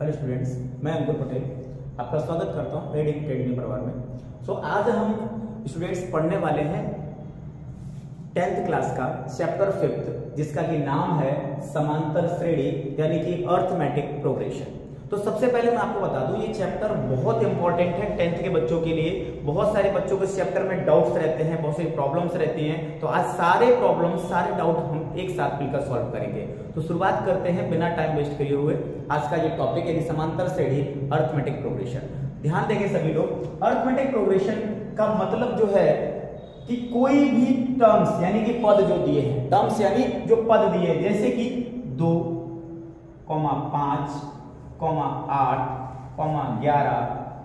Hello students, मैं अंकुर पटेल आपका स्वागत करता हूँ रेड इंक ट्रेड के परिवार में। आज हम स्टूडेंट्स पढ़ने वाले हैं 10th क्लास का चैप्टर 5 जिसका कि नाम है समांतर श्रेणी यानी कि अर्थमैटिक प्रोग्रेशन। तो सबसे पहले मैं आपको बता दूं ये चैप्टर बहुत इंपॉर्टेंट है 10th के बच्चों के लिए। बहुत सारे बच्चों को इस चैप्टर में डाउट्स रहते हैं, बहुत सारी प्रॉब्लम्स रहती हैं। तो आज सारे डाउट हम एक साथ मिलकर सॉल्व करेंगे। तो शुरुआत करते हैं बिना टाइम वेस्ट किए हुए। आज का ये टॉपिक है समांतर श्रेणी अर्थमैटिक प्रोग्रेशन। ध्यान देंगे सभी लोग, अर्थमैटिक प्रोग्रेशन का मतलब जो है कि कोई भी टर्म्स यानी कि पद जो दिए हैं, टर्म्स यानी जो पद दिए हैं, जैसे कि 2, 5, 8, 11,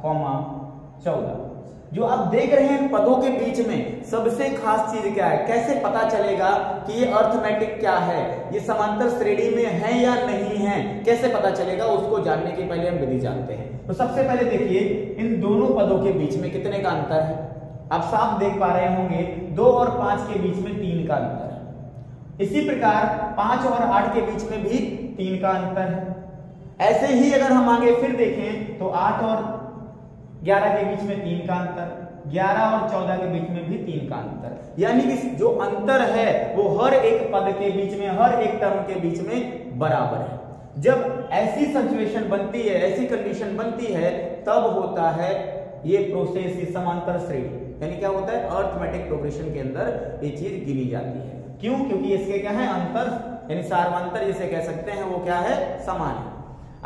14 जो आप देख रहे हैं पदों के बीच में सबसे खास चीज क्या है, कैसे पता चलेगा कि ये अर्थमैटिक क्या है, ये समांतर श्रेणी में है या नहीं है, कैसे पता चलेगा उसको जानने के पहले हम विधि जानते हैं। तो सबसे पहले देखिए इन दोनों पदों के बीच में कितने का अंतर है। आप साफ देख पा रहे होंगे 2 और 5 के बीच में 3 का अंतर है। इसी प्रकार 5 और 8 के बीच में भी 3 का अंतर है। ऐसे ही अगर हम आगे फिर देखें तो 8 और 11 के बीच में 3 का अंतर, 11 और 14 के बीच में भी 3 का अंतर, यानी कि जो अंतर है वो हर एक पद के बीच में, हर एक टर्म के बीच में बराबर है। जब ऐसी सिचुएशन बनती है, ऐसी कंडीशन बनती है, तब होता है ये प्रोसेस, ये समांतर श्रेणी यानी क्या होता है, अर्थमैटिक प्रोग्रेशन के अंदर ये चीज गिनी जाती है। क्यों? क्योंकि इसके क्या है अंतर, यानी सार्वांतर जिसे कह सकते हैं वो क्या है, समान है।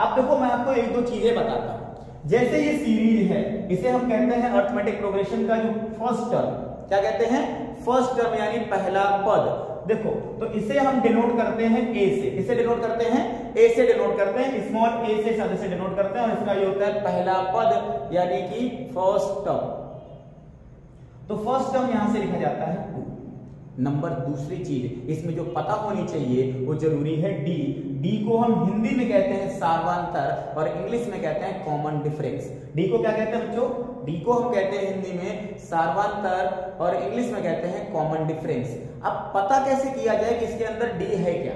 अब देखो मैं आपको एक दो चीजें बताता हूँ। जैसे ये सीरीज है, इसे हम कहते हैं अर्थमैटिक प्रोग्रेशन का जो फर्स्ट टर्म, क्या कहते हैं, फर्स्ट टर्म यानी पहला पद। देखो तो इसे हम डिनोट करते हैं ए से, इसे डिनोट करते हैं ए से, डिनोट करते हैं स्मॉल ए से, सादे से डिनोट करते हैं, और इसका ये होता है पहला पद यानी कि फर्स्ट टर्म। तो फर्स्ट टर्म यहां से लिखा जाता है 2 नंबर। दूसरी चीज इसमें जो पता होनी चाहिए वो जरूरी है डी। डी को हम हिंदी में कहते हैं सार्वांतर और इंग्लिश में कहते हैं कॉमन डिफरेंस। डी को क्या कहते हैं बच्चों, डी को हम कहते हैं हिंदी में सार्वांतर और इंग्लिश में कहते हैं कॉमन डिफरेंस। अब पता कैसे किया जाए कि इसके अंदर डी है क्या,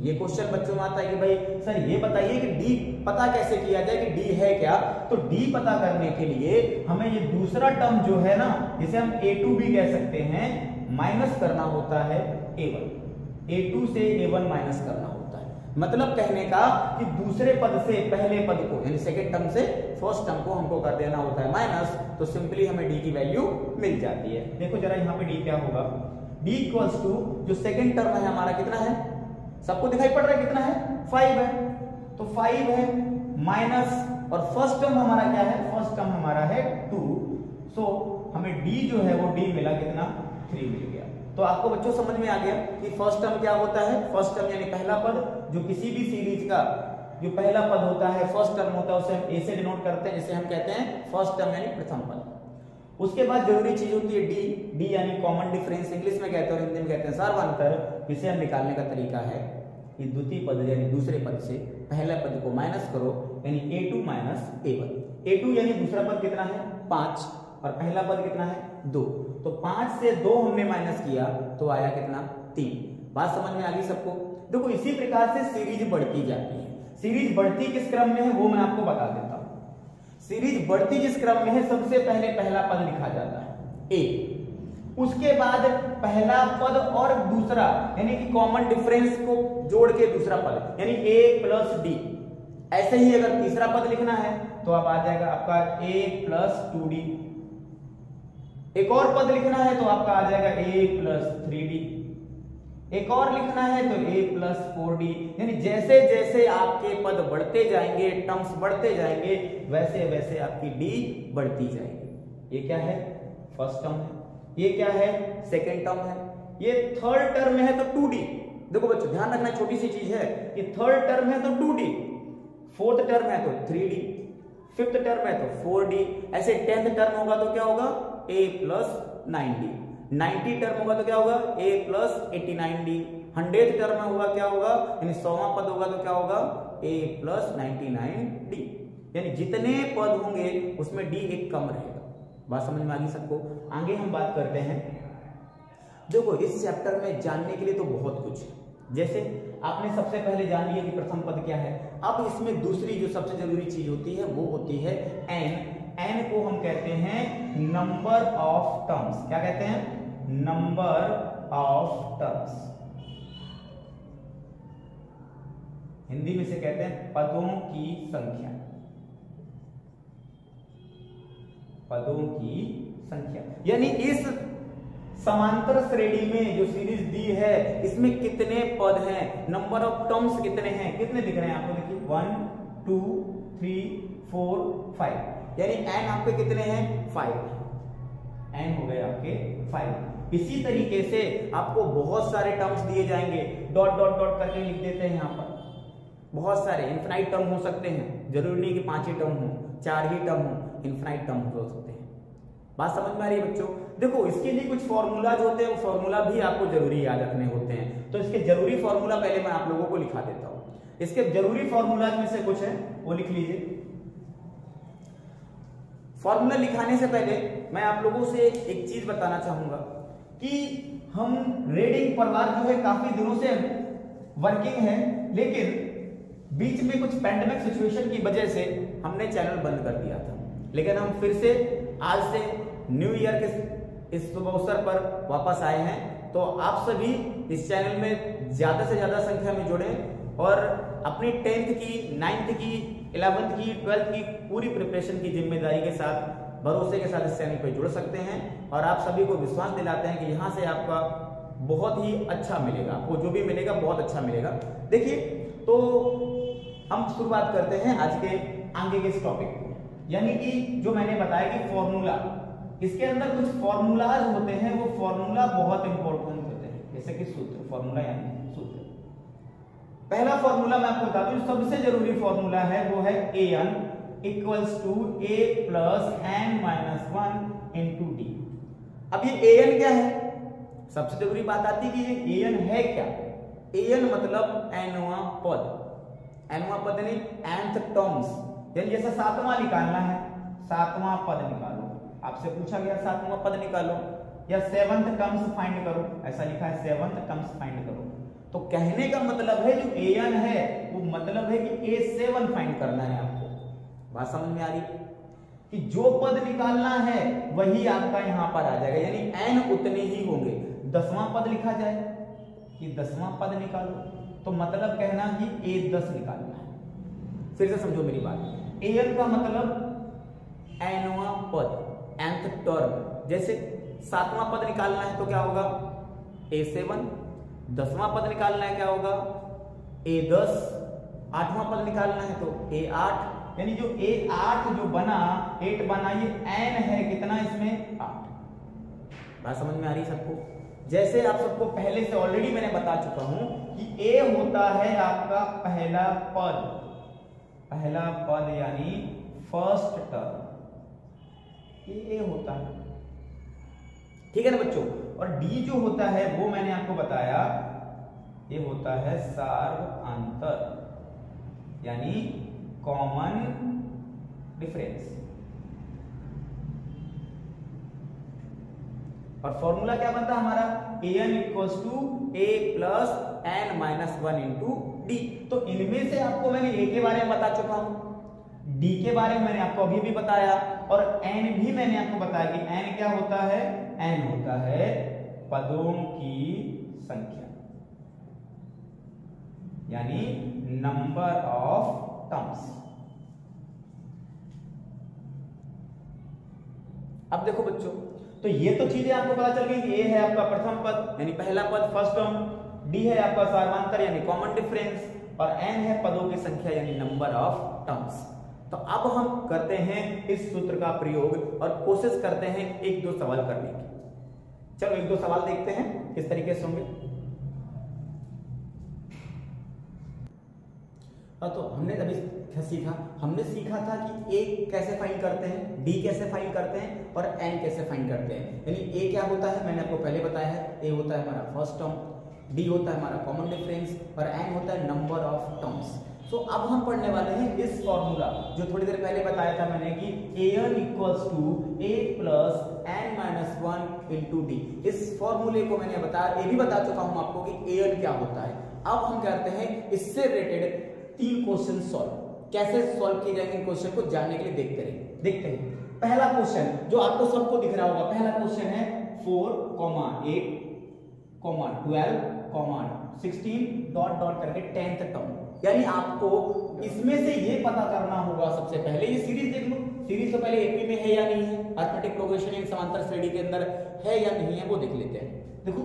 ये क्वेश्चन बच्चों में आता है कि भाई सर ये बताइए कि डी पता कैसे किया जाए कि डी है क्या। तो डी पता करने के लिए हमें ये दूसरा टर्म जो है ना, जिसे हम A2 भी कह सकते हैं, माइनस करना होता है A1। A2 से A1 माइनस करना होता है, मतलब कहने का कि दूसरे पद से पहले पद को यानी सेकेंड टर्म से फर्स्ट टर्म को हमको कर देना होता है माइनस। तो सिंपली हमें D की वैल्यू मिल जाती है। देखो जरा यहाँ पे D क्या होगा, D इक्वल्स टू जो सेकेंड टर्म है हमारा कितना है, सबको दिखाई पड़ रहा है कितना है, 5 है। तो 5 है माइनस, और फर्स्ट टर्म हमारा क्या है, फर्स्ट टर्म हमारा है 2। सो हमें D जो है वो D मिला कितना, 3 मिल गया। तो आपको बच्चों समझ में आ गया कि फर्स्ट टर्म क्या होता है, फर्स्ट टर्म यानी पहला पद, जो किसी भी सीरीज का जो पहला पद होता है, फर्स्ट टर्म होता है, उसे हम A से डिनोट करते हैं, इसे हम कहते हैं फर्स्ट टर्म यानी प्रथम पद। उसके बाद जरूरी चीज होती है D। D यानी कॉमन डिफरेंस इंग्लिश में कहते हैं और हिंदी में कहते हैं सार्वांतर। इसे हम निकालने का तरीका है कि द्वितीय पद यानी दूसरे पद से पहला पद को माइनस करो, यानी A2 माइनस A1। A2 यानी दूसरा पद कितना है 5 और पहला पद कितना है 2। तो 5 से 2 हमने माइनस किया तो आया कितना 3। बात समझ में आ गई सबको। देखो इसी प्रकार से सीरीज बढ़ती जाती है। सीरीज बढ़ती किस क्रम में है वो मैं आपको बता देता हूं। सीरीज बढ़ती किस क्रम में है, सबसे पहले पहला पद लिखा जाता है A, उसके बाद पहला पद और दूसरा यानी कि कॉमन डिफरेंस को जोड़ के दूसरा पद यानी A+D। ऐसे ही अगर तीसरा पद लिखना है तो आप आ जाएगा आपका A+2D। एक और पद लिखना है तो आपका आ जाएगा A+3D। एक और लिखना है तो A+4D। यानी जैसे जैसे आपके पद बढ़ते जाएंगे, टर्म्स बढ़ते जाएंगे, वैसे वैसे आपकी D बढ़ती जाएगी। ये क्या है, फर्स्ट टर्म है। ये क्या है, सेकेंड टर्म है। ये थर्ड टर्म है तो 2D। देखो बच्चों ध्यान रखना, छोटी सी चीज है कि थर्ड टर्म है तो 2D, फोर्थ टर्म है तो 3D, फिफ्थ टर्म है तो 4D, ऐसे 10th टर्म होगा तो क्या होगा A+90, 90 टर्म होगा तो क्या होगा A+89D, 100 टर्म होगा क्या होगा यानी 100वां पद होगा तो क्या होगा A+99D। यानी जितने पद होंगे उसमें D एक कम रहेगा। बात समझ में आ गई सबको। आगे हम बात करते हैं। देखो इस चैप्टर में जानने के लिए तो बहुत कुछ है। जैसे आपने सबसे पहले जान लिया कि प्रथम पद क्या है। अब इसमें दूसरी जो सबसे जरूरी चीज होती है वो होती है एन। एन को हम कहते हैं नंबर ऑफ टर्म्स। क्या कहते हैं? Number of terms. हिंदी में इसे कहते हैं पदों की संख्या। पदों की संख्या यानी इस समांतर श्रेणी में जो सीरीज दी है इसमें कितने पद हैं, नंबर ऑफ टर्म्स कितने हैं, कितने दिख रहे हैं आपको? देखिए 1 2 3 4 5 यानी n आपके कितने हैं? 5। n हो गए आपके 5। इसी तरीके से आपको बहुत सारे टर्म्स दिए जाएंगे, डॉट डॉट डॉट करके लिख देते हैं। यहाँ पर बहुत सारे इनफिनाइट टर्म हो सकते हैं, जरूरी नहीं कि 5 ही टर्म हो, 4 ही टर्म हो, इनफिनाइट टर्म हो सकते हैं। बात समझ में आ रही है बच्चों? देखो इसके लिए कुछ फॉर्मूलाज होते हैं, वो फॉर्मूला भी आपको जरूरी याद रखने होते हैं। तो इसके जरूरी फॉर्मूला पहले मैं आप लोगों को लिखा देता हूँ। इसके जरूरी फॉर्मूलाज में से कुछ है वो लिख लीजिए। फॉर्मूला लिखाने से पहले मैं आप लोगों से एक चीज बताना चाहूंगा कि हम रीडिंग परिवार जो है काफी दिनों से वर्किंग है, लेकिन बीच में कुछ पैंडेमिक सिचुएशन की वजह से हमने चैनल बंद कर दिया था। लेकिन हम फिर से आज से न्यू ईयर के इस शुभ अवसर पर वापस आए हैं। तो आप सभी इस चैनल में ज्यादा से ज्यादा संख्या में जुड़े और अपनी 10th की, 9th की, 11th की, 12th की पूरी प्रिपरेशन की जिम्मेदारी के साथ, भरोसे के साथ इस चैनल पर जुड़ सकते हैं। और आप सभी को विश्वास दिलाते हैं कि यहाँ से आपका बहुत ही अच्छा मिलेगा, आपको जो भी मिलेगा बहुत अच्छा मिलेगा। देखिए तो हम शुरुआत करते हैं आज के आगे के इस टॉपिक को, यानी कि जो मैंने बताया कि फॉर्मूला, इसके अंदर कुछ फॉर्मूलाज होते हैं। वो फॉर्मूला बहुत इंपॉर्टेंट होते हैं, जैसे कि सूत्र, फॉर्मूला यानी सूत्र। पहला फॉर्मूला मैं आपको बता दूं, सबसे जरूरी फॉर्मूला है वो है an equals to a plus n minus 1 into d। अब ये an क्या है? सबसे जरूरी बात आती है कि ये an है क्या। an मतलब nवां पद, nवां पद यानी nth टर्म्स, यानी जैसे सातवां निकालना है, सातवां पद निकालो। आपसे पूछा गया सातवां पद निकालो या सेवंथ टर्म्स फाइंड करो, ऐसा लिखा है सेवंथ टर्म्स फाइंड करो। तो कहने का मतलब है जो an है वो मतलब है कि a7 फाइंड करना है आपको। बात समझ में आ रही कि जो पद निकालना है वही आपका यहाँ पर आ जाएगा, यानी n उतने ही होंगे। 10वां पद लिखा जाए कि 10वां पद निकालो, तो मतलब कहना कि a10 निकालना है। फिर से समझो मेरी बात, an का मतलब nवां पद, nth टर्म। जैसे 7वां पद निकालना है तो क्या होगा? a7। 10वां पद निकालना है क्या होगा? a10। 8वां पद निकालना है तो a8, यानी जो a8 जो बना, 8 बना, ये n है कितना इसमें? 8। बात समझ में आ रही सबको? जैसे आप सबको पहले से ऑलरेडी मैंने बता चुका हूं कि a होता है आपका पहला पद, पहला पद यानी फर्स्ट टर्म, ये a होता है, ठीक है ना बच्चों। और d जो होता है वो मैंने आपको बताया, ये होता है सार्वंतर यानी कॉमन डिफरेंस। और फॉर्मूला क्या बनता है हमारा? an equals to a plus n minus 1 into D. तो इनमें से आपको मैंने a के बारे में बता चुका हूं, d के बारे में मैंने आपको अभी भी बताया, और n भी मैंने आपको बताया कि n क्या होता है? n होता है पदों की संख्या यानी नंबर ऑफ टर्म्स। अब देखो बच्चों, तो ये तो चीजें आपको पता चल गई कि a है आपका प्रथम पद यानी पहला पद, फर्स्ट टर्म, d है आपका सर्वांतर यानी कॉमन डिफरेंस, और n है पदों की संख्या यानी नंबर ऑफ टर्म्स। तो अब हम करते हैं इस सूत्र का प्रयोग और कोशिश करते हैं एक दो सवाल करने की। चलो एक दो सवाल देखते हैं किस तरीके से होंगे। तो हमने अभी क्या सीखा? हमने सीखा था कि a कैसे फाइंड करते हैं, d कैसे फाइंड करते हैं और n कैसे फाइंड करते हैं। यानी a क्या होता है मैंने आपको पहले बताया है, a होता है हमारा फर्स्ट टर्म, d होता है हमारा कॉमन डिफरेंस और n होता है नंबर ऑफ टर्म्स। तो अब हम पढ़ने वाले हैं इस फॉर्मूला जो थोड़ी देर पहले बताया था मैंने कि an equals to a plus n minus 1 into D. इस फॉर्मूले को मैंने बताया, ये भी बता चुका हूं आपको कि an क्या होता है। अब हम करते हैं इससे रिलेटेड 3 क्वेश्चन सॉल्व। कैसे सॉल्व किए जाएंगे क्वेश्चन को जानने के लिए देखते हैं। पहला क्वेश्चन जो आपको सबको दिख रहा होगा, पहला क्वेश्चन है 4, 8, 12, 16 करके 10th टर्म। यानी आपको इसमें से ये पता करना होगा सबसे पहले, ये सीरीज देख लो, सीरीज से पहले एपी में है या नहीं है, अर्थमैटिक प्रोग्रेशन या समांतर श्रेणी के अंदर है या नहीं है वो देख लेते हैं। देखो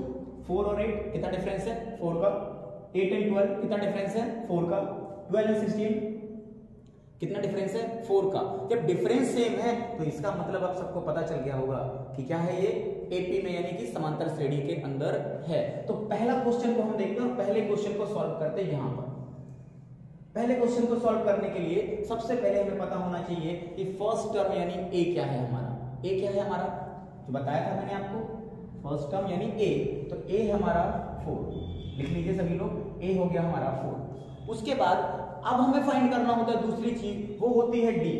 4 और 8 कितना डिफरेंस है 4 का, 8 एंड 12 कितना डिफरेंस है 4 का, 12 एंड 16 कितना डिफरेंस है 4 का। जब डिफरेंस सेम है तो इसका मतलब आप सबको पता चल गया होगा कि क्या है ये एपी में यानी कि समांतर श्रेणी के अंदर है। तो पहला क्वेश्चन को हम देखते हैं और पहले क्वेश्चन को सॉल्व करते हैं। यहां पर पहले क्वेश्चन को सॉल्व करने के लिए सबसे पहले हमें पता होना चाहिए कि फर्स्ट टर्म यानी ए क्या है हमारा। ए क्या है हमारा जो बताया था मैंने आपको, फर्स्ट टर्म यानी ए, तो ए हमारा 4 लिख लीजिए सभी लोग, ए हो गया हमारा 4। उसके बाद अब हमें फाइंड करना होता है दूसरी चीज, वो होती है डी।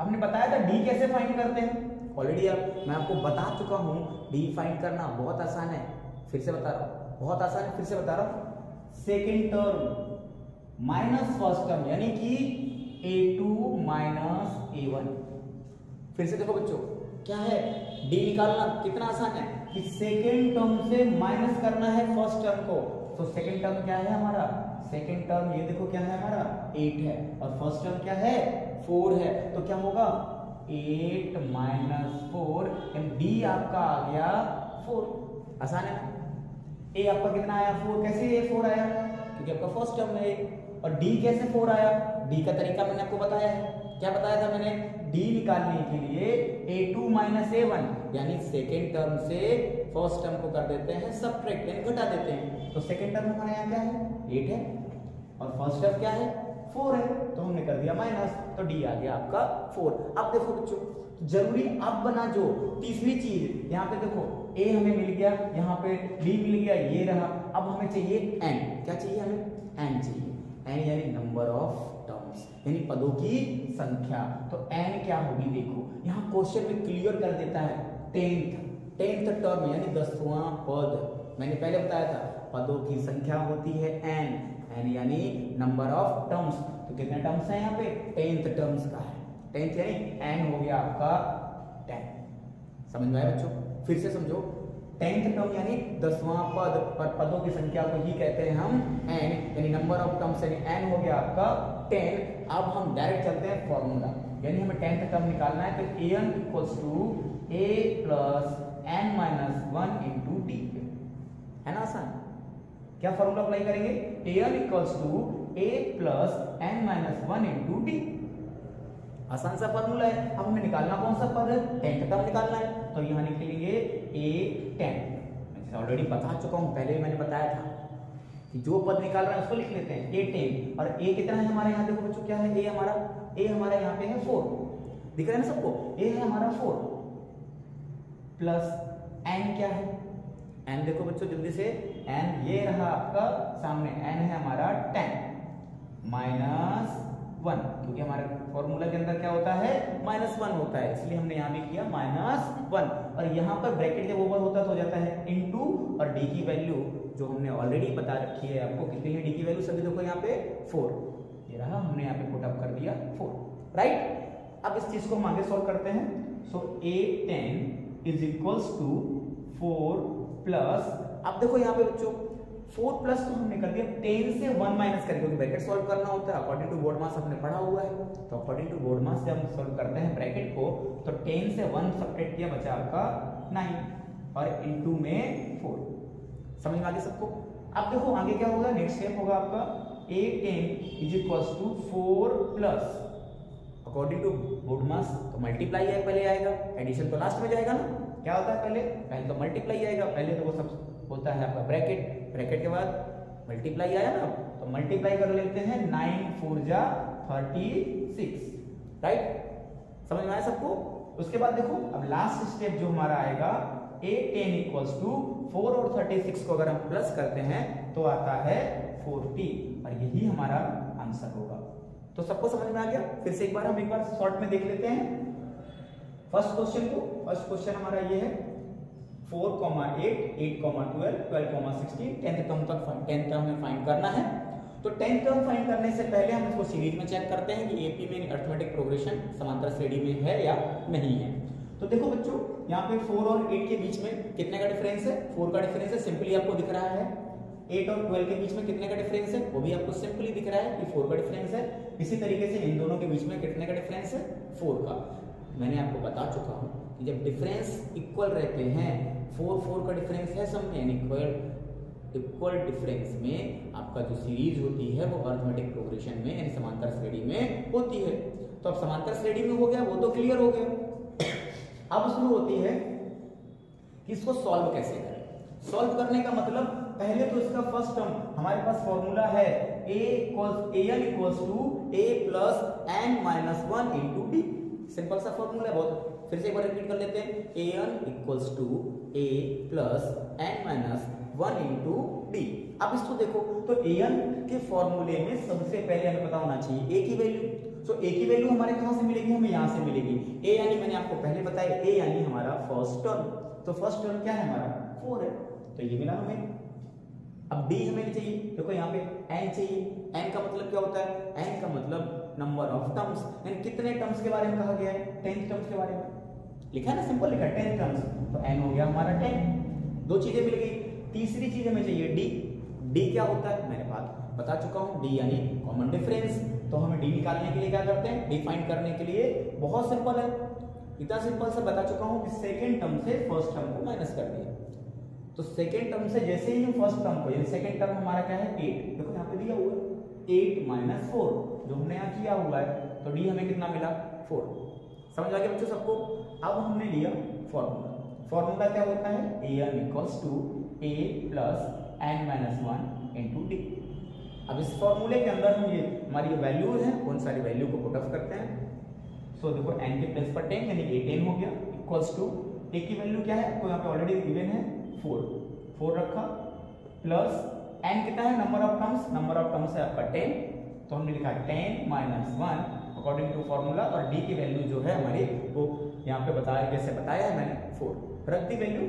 आपने बताया था डी कैसे फाइंड करते हैं ऑलरेडी, अब मैं आपको बता चुका हूँ। डी फाइंड करना बहुत आसान है, फिर से बता रहा हूँ, बहुत आसान है, फिर से बता रहा हूँ। Second term minus first term यानी कि a2 माइनस a1। फिर से देखो बच्चों क्या है d निकालना, कितना आसान है कि सेकेंड टर्म से माइनस करना है फर्स्ट टर्म को। तो सेकेंड टर्म क्या है हमारा, सेकेंड टर्म ये देखो क्या है हमारा 8 है और फर्स्ट टर्म क्या है 4 है, तो क्या होगा 8 माइनस 4 एंड d आपका आ गया 4। आसान है, a आपका कितना आया 4, कैसे ये 4 आया क्योंकि आपका फर्स्ट टर्म है। और डी कैसे 4 आया, डी का तरीका मैंने आपको बताया है, क्या बताया था मैंने, डी निकालने के लिए a2 माइनस a1 यानी सेकेंड टर्म से फर्स्ट टर्म को कर देते हैं सबट्रैक्ट यानी घटा देते हैं। तो सेकेंड टर्म हमारे यहाँ क्या है 8 है और फर्स्ट टर्म क्या है 4 है, तो हमने कर दिया माइनस, तो डी आ गया आपका 4। अब देखो बच्चों जरूरी अब बना जो तीसरी चीज, यहाँ पे देखो ए हमें मिल गया, यहाँ पे डी मिल गया, ये रहा। अब हमें चाहिए एन, क्या चाहिए हमें एन चाहिए, एन यानी नंबर ऑफ टर्म्स यानी पदों की संख्या। तो एन क्या होगी देखो यहाँ क्वेश्चन में क्लियर कर देता है, 10th टर्म यानी 10वां पद। मैंने पहले बताया था पदों की संख्या होती है एन, एन यानी नंबर ऑफ टर्म्स। तो कितने टर्म्स हैं यहाँ पे 10th टर्म्स का है, 10th यानी एन हो गया आपका 10। समझ में आया बच्चों, फिर से समझो 10th टर्म यानी 10वां पद, पर पदों की संख्या को ही कहते हैं हम n यानी नंबर ऑफ टर्म्स यानी n हो गया आपका 10। अब हम डायरेक्ट चलते हैं फॉर्मूला, यानी हमें 10th टर्म निकालना है तो an equals to a plus n minus 1 into D है ना आसान। क्या फॉर्मूला अप्लाई करेंगे, an equals to a plus n minus 1 into D, आसान सा फॉर्मूला है। अब हमें निकालना कौन सा पद है, 10th टर्म निकालना है, तो यहाँ निकलेंगे a10। मैं ऑलरेडी बता चुका हूँ, पहले मैंने बताया था कि जो पद निकाल रहा है उसको लिख लेते हैं a10। और a कितना है हमारे यहाँ देखो बच्चों क्या है, a हमारा यहाँ पे है 4, दिख रहा है ना सबको, a है हमारा 4 प्लस n क्या है, n देखो बच्चों जल्दी से, n ये रहा आपका सामने, n है हमारा 10 माइनस 1 क्योंकि हमारे फॉर्मूला के अंदर क्या होता है -1 होता है, इसलिए हमने यहाँ भी किया -1 और यहाँ पर ब्रैकेट जब ओवर होता है तो हो जाता है इनटू, और d की वैल्यू जो हमने ऑलरेडी बता रखी है आपको, कितनी है d की वैल्यू सभी लोगों को यहाँ पे 4, ये रहा, हमने यहाँ पे पुट अप कर दिया 4 राइट। अब इस चीज को हम आगे सॉल्व करते हैं। So a10 is equals to 4 plus, अब देखो यहाँ पे बच्चों 4 प्लस तो हमने कर दिया 10 से 1 माइनस करेंगे क्योंकि ब्रैकेट सॉल्व करना होता है अकॉर्डिंग टू बोर्ड मास, हमने पढ़ा हुआ है। तो अकॉर्डिंग टू बोर्ड मास जब हम सॉल्व करते हैं ब्रैकेट को तो 10 से 1 सबट्रैक्ट किया, बचा आपका 9 और इनटू में 4। समझ में आ गया सबको। अब देखो आगे क्या होगा, नेक्स्ट स्टेप होगा आपका a10 is equals to 4 plus, according to BODMAS तो मल्टीप्लाई पहले आएगा, एडिशन तो लास्ट में जाएगा ना, क्या होता है पहले तो मल्टीप्लाई आएगा, पहले तो वो सब होता है आपका ब्रैकेट, ब्रैकेट के बाद मल्टीप्लाई आया ना, तो मल्टीप्लाई कर लेते हैं 9×4 = 36 राइट। समझ में आया सबको। उसके बाद देखो अब लास्ट स्टेप जो हमारा आएगा, a10 इक्वल्स टू 4 और 36 को अगर हम प्लस करते हैं तो आता है 40 और यही हमारा आंसर होगा। तो सबको समझ में आ गया। फिर से एक बार शॉर्ट में देख लेते हैं फर्स्ट क्वेश्चन को। फर्स्ट क्वेश्चन हमारा ये है 4,8, 8,12, 12,16, 10th टर्म तक 10th टर्म में फाइंड करना है। तो 10th टर्म फाइंड करने से पहले हम इसको सीरीज में चेक करते हैं कि एपी में अर्थमेटिक प्रोग्रेशन समांतर श्रेणी में है या नहीं है। तो देखो बच्चों, यहाँ पे 4 और 8 के बीच में कितने का डिफरेंस है? 4 का डिफरेंस है, सिंपली आपको दिख रहा है। 8 और 12 के बीच में कितने का डिफरेंस है? वो भी आपको सिंपली दिख रहा है कि 4 का डिफरेंस है। इसी तरीके से इन दोनों के बीच में कितने का डिफरेंस है? 4 का। मैंने आपको बता चुका हूँ कि जब डिफरेंस इक्वल रहते हैं, 4 का डिफरेंस है सब में, इक्वल डिफरेंस में आपका जो सीरीज होती है वो अर्थमेटिक प्रोग्रेशन में यानी समांतर श्रेणी में होती है। तो अब समांतर श्रेणी में हो गया, वो तो क्लियर हो गया। अब शुरू होती है कि इसको सॉल्व कैसे करें। सॉल्व करने का मतलब पहले तो इसका फर्स्ट टर्म हमारे पास फॉर्मूला है AL=A+N-1 × D। सिंपल सा फॉर्मूला है बहुत। फिर से एक बार रिपीट कर लेते हैं, AL=A+N-1 × D। अब इसको देखो तो AL के फॉर्मूले में सबसे पहले हमें पता होना चाहिए A की वैल्यू। तो A की वैल्यू हमारे कहाँ से मिलेगी? हमें यहाँ से मिलेगी। A यानी मैंने आपको पहले बताया, A यानी हमारा फर्स्ट टर्म। तो फर्स्ट टर्म क्या है हमारा? 4 है, तो ये मिला हमें। अब D हमें चाहिए, देखो यहाँ पे n चाहिए। n का मतलब क्या होता है? n का मतलब नंबर ऑफ टर्म्स, यानी कितने टर्म्स के बारे में कहा गया है? 10 टर्म्स के बारे में लिखा है ना, सिंपल लिखा 10 टर्म्स। तो n हो गया हमारा 10। दो चीजें मिल गई। तीसरी चीज हमें चाहिए D। D क्या होता है? मेरे पास बता चुका हूँ, D यानी कॉमन डिफरेंस। तो हमें D निकालने के लिए क्या करते हैं? D फाइंड करने के लिए बहुत सिंपल है, इतना सिंपल से बता चुका हूँ कि सेकेंड टर्म से फर्स्ट टर्म को माइनस कर दिया। तो सेकेंड टर्म से जैसे ही हम फर्स्ट टर्म को, सेकेंड टर्म हमारा क्या है? 8। देखो यहाँ पे दिया हुआ है 8 - 4 जो हमने यहाँ किया हुआ है। तो D हमें कितना मिला? 4। समझ आ गया बच्चों सबको? अब हमने लिया फॉर्मूला। फॉर्मूला क्या होता है? AL=A+N-1 × D। अब इस फॉर्मूले के अंदर हम ये हमारी वैल्यूज हैं, उन सारी वैल्यू को पुट ऑफ करते हैं। सो देखो n के प्लेस पर 10 यानी A10 हो गया, इक्वल्स टू A की वैल्यू क्या है आपको यहाँ पे ऑलरेडी गिवन है 4 रखा, प्लस n कितना है? Number of terms, number of terms है आपका 10। तो हमने लिखा 10 - 1 अकॉर्डिंग टू फॉर्मूला, और D की वैल्यू जो है हमारी वो यहाँ पे बताया, कैसे बताया है मैंने, 4 रख दी वैल्यू।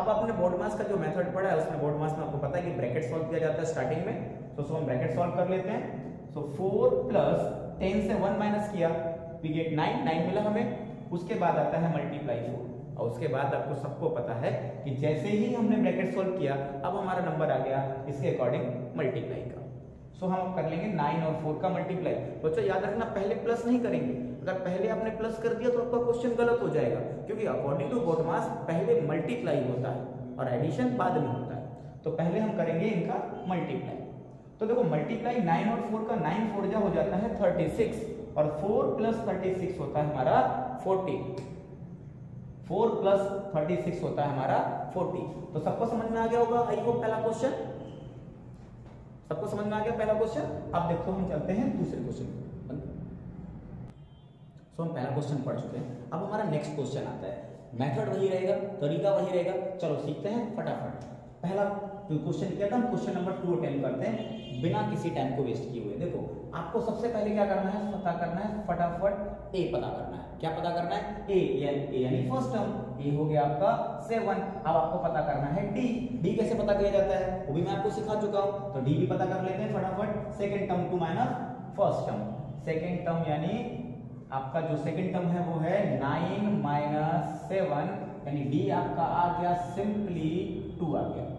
अब आपने बोर्ड मास का जो मेथड पढ़ा है उसमें बोर्ड मास में आपको पता है कि ब्रैकेट सॉल्व किया जाता है स्टार्टिंग में। तो सो हम ब्रैकेट सॉल्व कर लेते हैं। सो 4 + 10 से 1 माइनस किया, वी गेट 9 मिला हमें। उसके बाद आता है मल्टीप्लाई 4, और उसके बाद आपको सबको पता है कि जैसे ही हमने ब्रैकेट सॉल्व किया अब हमारा नंबर आ गया, इसके अकॉर्डिंग मल्टीप्लाई का। सो हम कर लेंगे 9 और 4 का मल्टीप्लाई। बच्चों याद रखना, पहले प्लस नहीं करेंगे। अगर पहले आपने प्लस कर दिया तो आपका क्वेश्चन गलत हो जाएगा, क्योंकि अकॉर्डिंग टू बोडमास पहले मल्टीप्लाई होता है और एडिशन बाद में होता है। तो पहले हम करेंगे इनका मल्टीप्लाई। तो देखो मल्टीप्लाई 9 और 4 का, 9 × 4 हो जाता है 36, और 4 + 36 होता है हमारा 40। 4 + 36 होता है हमारा 40। तो सबको समझ में आ गया होगा, आई होप पहला क्वेश्चन सबको समझ में आ गया पहला क्वेश्चन। अब देखो हम चलते हैं दूसरे क्वेश्चन। तो हम पहला क्वेश्चन पढ़ चुके हैं, अब हमारा नेक्स्ट क्वेश्चन आता है। मेथड वही रहेगा, तरीका वही रहेगा, चलो सीखते हैं फटाफट। पहला जो क्वेश्चन किया था हम क्वेश्चन नंबर 2 अटेम्प्ट करते हैं बिना किसी टाइम को वेस्ट किए हुए। देखो आपको सबसे पहले क्या करना है? पता करना है फटाफट A पता करना है। क्या पता करना है? A यानी फर्स्ट टर्म। A हो गया आपका 7। अब आपको पता करना है D। D कैसे पता किया जाता है वो भी मैं आपको सिखा चुका हूँ, तो D भी पता कर लेते हैं फटाफट। Second term to minus first term. Second term यानी आपका जो सेकंड टर्म है वो है 9 - 7, यानी D आपका आ गया सिंपली 2 आ गया।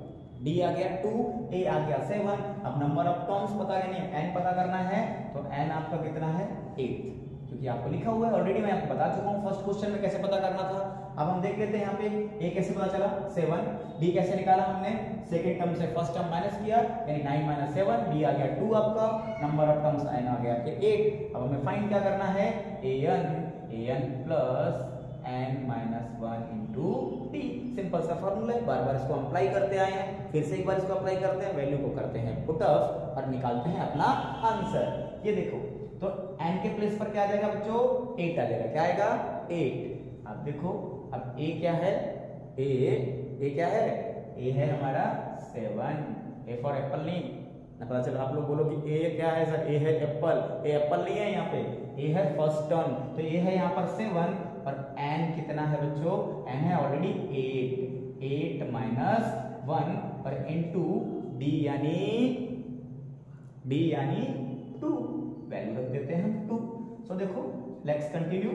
D आ गया 2, A आ गया 7। अब नंबर ऑफ टर्म्स पता यानी n पता करना है, तो n आपका कितना है? 8, क्योंकि आपको लिखा हुआ है ऑलरेडी। मैं आपको बता चुका हूँ फर्स्ट क्वेश्चन में कैसे पता करना था। अब हम देख लेते हैं यहाँ पे A कैसे पता चला 7, D कैसे निकाला हमने? सेकेंड टर्म से फर्स्ट टर्म माइनस किया यानी 9 - 7, D आ गया 2 आपका, नंबर ऑफ टर्म्स n आ गया 8। अब हमें फाइंड क्या करना है? AN + N - 1 × D। सिंपल सा फॉर्मूला है, बार बार इसको अप्लाई करते आए हैं, फिर से एक बार इसको अप्लाई करते हैं, वैल्यू को करते हैं पुट ऑफ और निकालते हैं अपना आंसर। ये देखो तो n के प्लेस पर क्या आ जाएगा बच्चों? 8 आ जाएगा। क्या आएगा? 8। अब देखो अब A क्या है? A क्या है? A है हमारा 7। A फॉर एप्पल नहीं ना, पता चला आप लोग बोलो कि A क्या है सर? A है एप्पल। A एप्पल नहीं है यहाँ पे, A है फर्स्ट टर्म। तो A है यहाँ पर 7 और n कितना है बच्चों? n है ऑलरेडी 8। 8 माइनस 1 और n2 d यानी 2 वैल्यू रख देते हैं हम 2। सो देखो let's continue.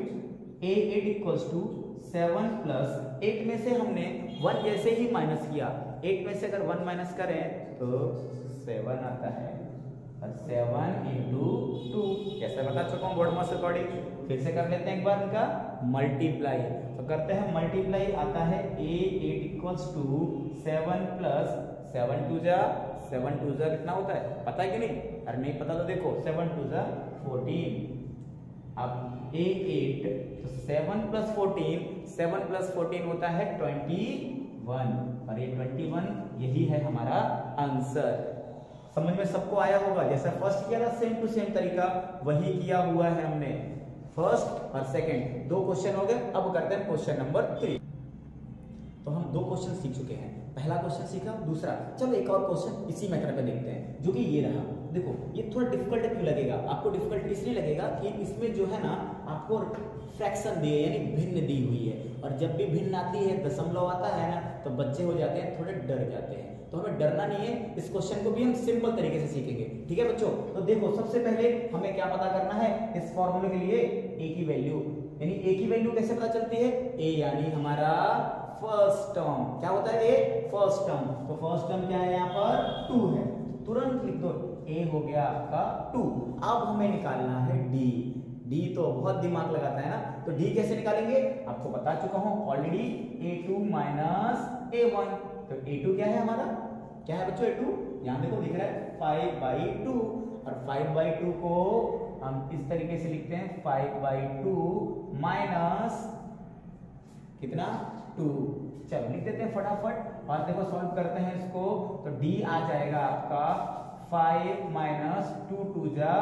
a8 equals to 7 plus 8 में से हमने 1 जैसे ही माइनस किया, 8 में से अगर 1 माइनस करें तो 7 आता है और 7 इंटू 2 जैसे बता चुका हूँ बोर्ड मास अकॉर्डिंग। फिर से कर लेते हैं एक बार इनका मल्टीप्लाई। तो करते हैं मल्टीप्लाई, आता है a8 equals to 7 plus 7 to जा कितना होता है पता है कि नहीं? अरे नहीं पता तो देखो 7 टू जा 14। अब a8 तो 7 प्लस 14 होता है 21 और ये 21 यही है हमारा आंसर। समझ में सबको आया होगा, जैसा फर्स्ट किया था सेम टू सेम तरीका वही किया हुआ है हमने। फर्स्ट और सेकंड दो क्वेश्चन हो गए। अब करते हैं क्वेश्चन नंबर 3। तो हम दो क्वेश्चन सीख चुके हैं, पहला क्वेश्चन सीखा, दूसरा। चलो एक और क्वेश्चन इसी मैटर पे देखते हैं जो कि ये रहा। देखो ये थोड़ा डिफिकल्ट क्यों लगेगा आपको? डिफिकल्ट इसलिए लगेगा कि इसमें जो है ना आपको फ्रैक्शन दी है यानी भिन्न दी हुई है, और जब भी भिन्न आती है दशमलव आता है ना तो बच्चे हो जाते हैं थोड़े डर जाते हैं। तो हमें डरना नहीं है, इस क्वेश्चन को भी हम सिंपल तरीके से सीखेंगे। ठीक है बच्चों? तो देखो सबसे पहले हमें क्या पता करना है इस फॉर्मूले के लिए a की वैल्यू, यानी a की वैल्यू कैसे पता चलती है? a यानी हमारा फर्स्ट टर्म। क्या होता है a? First term. तो फर्स्ट टर्म क्या है यहाँ पर? 2 है। तुरंत लिख दो a हो गया आपका 2। अब हमें निकालना है d। d तो बहुत दिमाग लगाता है ना, तो d कैसे निकालेंगे आपको बता चुका हूँ ऑलरेडी, a2 माइनस a1। तो a2 क्या है हमारा? क्या है बच्चों a2? यहाँ देखो दिख रहा है 5/2, और 5/2 को हम इस तरीके से लिखते हैं 5/2 माइनस कितना 2। चलो लिख देते हैं फटाफट और देखो सॉल्व करते हैं इसको। तो d आ जाएगा आपका 5 माइनस 2 टू जा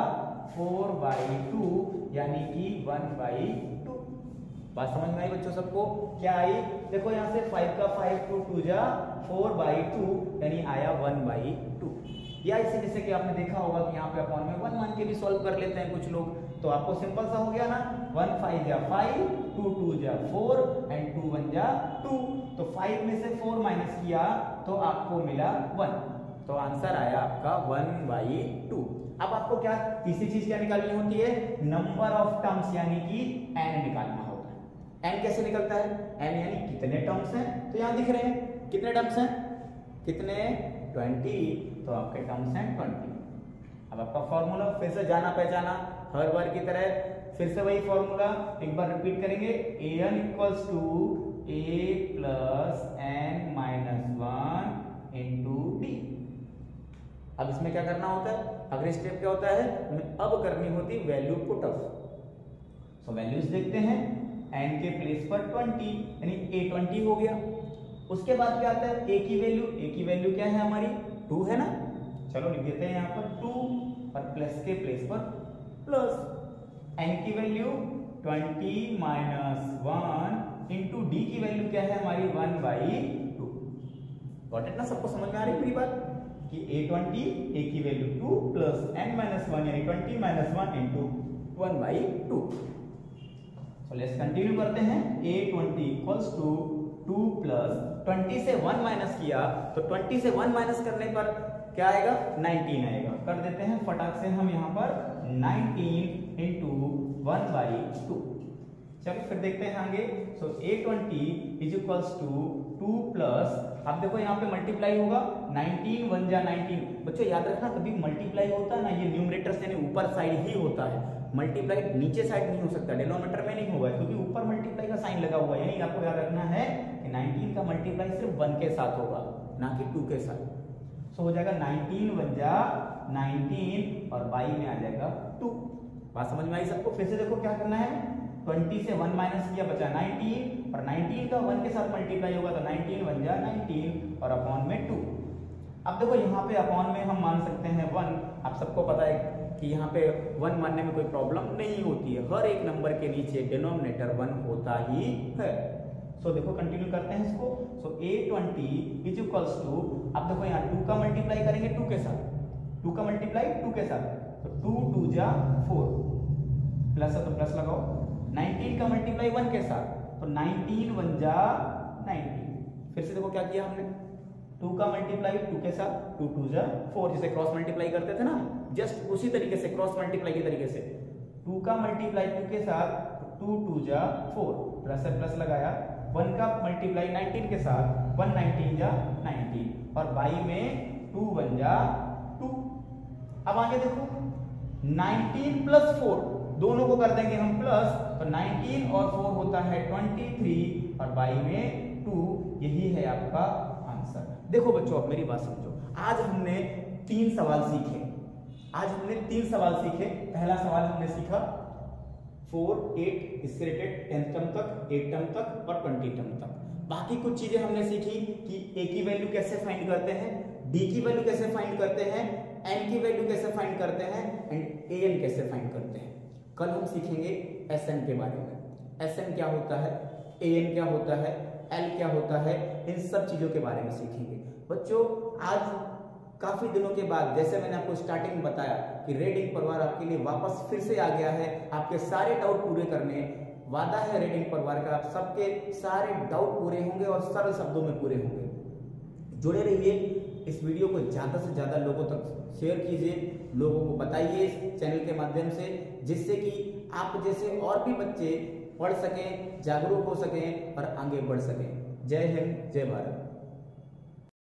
4/2 यानी कि 1/2। बात समझ में आई बच्चों सबको? क्या आई? देखो यहाँ से 5 का 5 टू जा 4/2 यानी आया 1/2। या इसी जैसे कि आपने देखा होगा कि यहाँ पे अपॉन में 1 मान के भी सॉल्व कर लेते हैं कुछ लोग। तो आपको सिंपल सा हो गया ना, 1 5 जा 5 2 2 जा 4 एंड 2 1 जा 2। तो 5 में से 4 माइनस किया तो आपको मिला 1। तो आंसर आया आपका 1/2। अब आपको क्या तीसरी चीज क्या निकालनी होती है? नंबर ऑफ टर्म्स यानी कि n निकालना होता है। n कैसे निकलता है? n यानी कितने टर्म्स हैं। तो यहाँ दिख रहे हैं कितने टर्म्स हैं, कितने 20। तो आपके टर्म्स हैं 20। अब आपका फॉर्मूला फिर से जाना पहचाना हर बार की तरह, फिर से वही फॉर्मूला एक बार रिपीट करेंगे। an equals to a plus n minus 1 into d। अब इसमें क्या करना होता है? अगले स्टेप क्या होता है? अब करनी होती value put off. So values देखते हैं। n के प्लेस पर 20 यानी a20 हो गया। उसके बाद क्या आता है? a की वैल्यू क्या है हमारी? 2 है ना। चलो लिख देते हैं यहाँ पर 2 और प्लस के प्लेस पर प्लस। n की वैल्यू 20 माइनस 1 इंटू d की वैल्यू क्या है हमारी? 1/2। गॉट इट ना? सबको समझ में आ रही है पूरी बात कि a की वैल्यू 2 प्लस n माइनस 1 यानी 20 minus 1 into 1/2। So let's continue करते हैं। a20 इक्वल्स टू 2 प्लस 20 से 1 माइनस किया तो 20 से 1 माइनस करने पर क्या आएगा? 19 आएगा। कर देते हैं फटाक से हम यहाँ पर 19 इंटू 1/2। चलो फिर देखते हैं आगे। So a20 is equals to 2 plus, आप देखो यहाँ पे मल्टीप्लाई होगा 19 1 जा 19। बच्चों याद रखना कभी मल्टीप्लाई होता है ना ये न्यूमरेटर से ऊपर साइड ही होता है, मल्टीप्लाई नीचे साइड नहीं हो सकता, डिनोमिनेटर में नहीं होगा क्योंकि ऊपर मल्टीप्लाई का साइन लगा हुआ है। यानी आपको याद रखना है 19 का मल्टीप्लाई सिर्फ 1 के साथ होगा ना कि 2 के साथ। सो हो जाएगा 19 1 जा 19 और बाई में आ जाएगा 2। बात समझ में आई सबको? फिर से देखो क्या करना है, 20 से 1 माइनस किया बचा 19 और 19 का 1 के साथ मल्टीप्लाई होगा तो 19 1 जा 19 और अपॉन में 2। अब देखो यहाँ पे अपॉन में हम मान सकते हैं 1। आप सबको पता है कि यहाँ पे 1 मानने में कोई प्रॉब्लम नहीं होती है, हर एक नंबर के नीचे डिनोमिनेटर 1 होता ही है। सो देखो कंटिन्यू करते हैं इसको। सो a20 इज इक्वल्स टू, अब देखो यहाँ 2 का मल्टीप्लाई करेंगे 2 के साथ, 2 का मल्टीप्लाई 2 के साथ तो 2 2 जा 4 प्लस है तो प्लस लगाओ, 19 का मल्टीप्लाई 1 के साथ तो 19 1 जा 19। फिर से देखो क्या किया हमने, 2 का मल्टीप्लाई 2 के साथ 2 2 4, जिसे क्रॉस मल्टीप्लाई करते थे ना, जस्ट उसी तरीके से क्रॉस मल्टीप्लाई के तरीके से 2 का मल्टीप्लाई 2 के साथ 2 2 4, प्लस से प्लस लगाया, 1 का मल्टीप्लाई 19 के साथ 1 19 जा 19, और बाई में 2 1 जा 2। अब आगे देखो 19 प्लस 4 दोनों को कर देंगे हम प्लस, और 19 और 4 होता है 23 और बाई में 2, यही है आपका आंसर। देखो बच्चों अब मेरी बात समझो, आज हमने 3 सवाल सीखे, पहला सवाल हमने सीखा 4, 8 इससे रिलेटेड 10th टर्म तक, 8 टर्म तक और 20 टर्म तक। बाकी कुछ चीजें हमने सीखी कि ए की वैल्यू कैसे फाइंड करते हैं, बी की वैल्यू कैसे फाइंड करते हैं, एन की वैल्यू कैसे फाइंड करते हैं, एंड ए एन कैसे फाइंड करते हैं। कल हम सीखेंगे एस एन के बारे में, एस एन क्या होता है, ए एन क्या होता है, एल क्या होता है, इन सब चीज़ों के बारे में सीखेंगे। बच्चों आज काफ़ी दिनों के बाद, जैसे मैंने आपको स्टार्टिंग में बताया कि रेड-इंक परिवार आपके लिए वापस फिर से आ गया है आपके सारे डाउट पूरे करने। वादा है रेड-इंक परिवार का, आप सबके सारे डाउट पूरे होंगे और सरल शब्दों में पूरे होंगे। जुड़े रहिए, इस वीडियो को ज़्यादा से ज़्यादा लोगों तक शेयर कीजिए, लोगों को बताइए इस चैनल के माध्यम से, जिससे कि आप जैसे और भी बच्चे पढ़ सकें, जागरूक हो सकें और आगे बढ़ सकें। जय हिंद, जय भारत।